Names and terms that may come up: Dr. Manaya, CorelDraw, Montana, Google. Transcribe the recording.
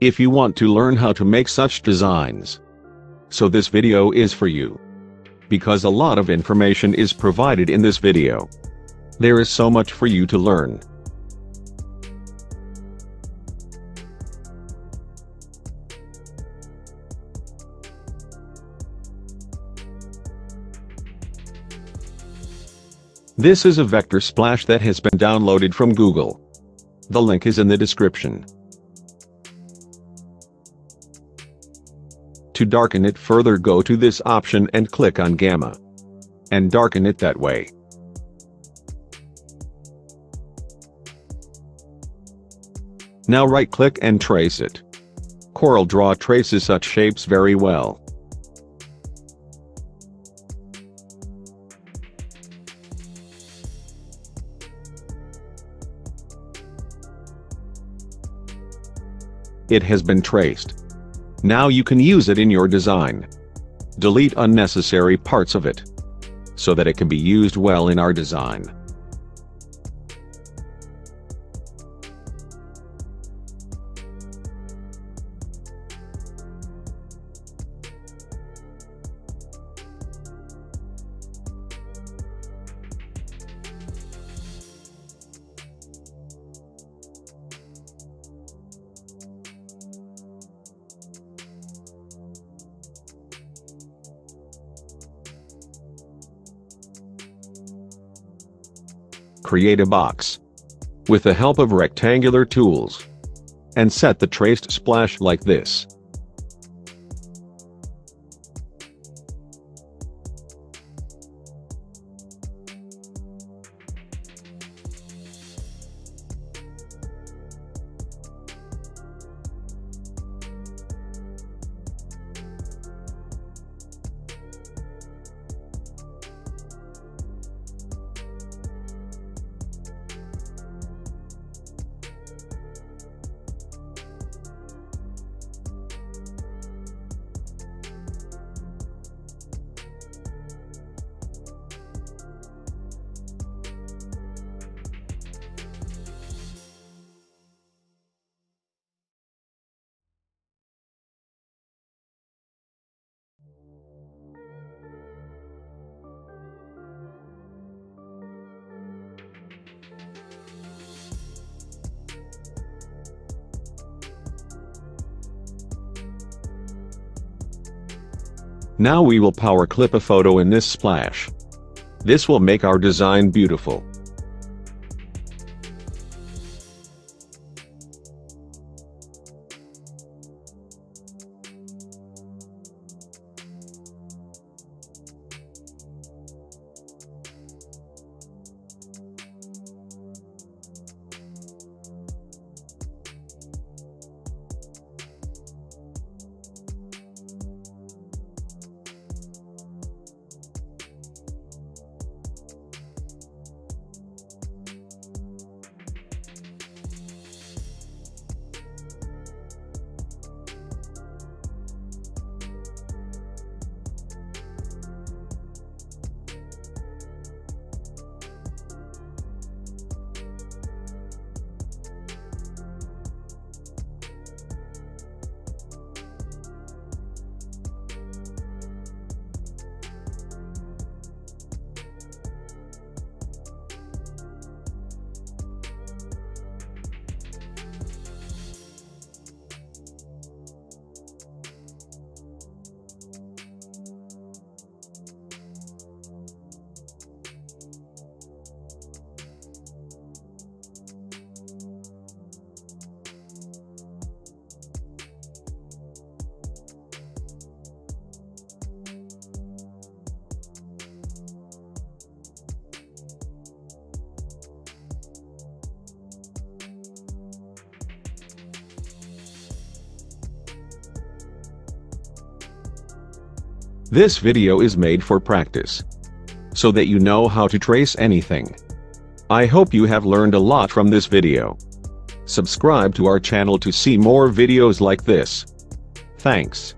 if you want to learn how to make such designs. So this video is for you, because a lot of information is provided in this video. There is so much for you to learn. This is a vector splash that has been downloaded from Google. The link is in the description. To darken it further, go to this option and click on Gamma. And darken it that way. Now right-click and trace it. CorelDraw traces such shapes very well. It has been traced. Now you can use it in your design. Delete unnecessary parts of it, so that it can be used well in our design. Create a box with the help of rectangular tools and set the traced splash like this. Now we will power clip a photo in this splash. This will make our design beautiful. This video is made for practice, so that you know how to trace anything. I hope you have learned a lot from this video. Subscribe to our channel to see more videos like this. Thanks.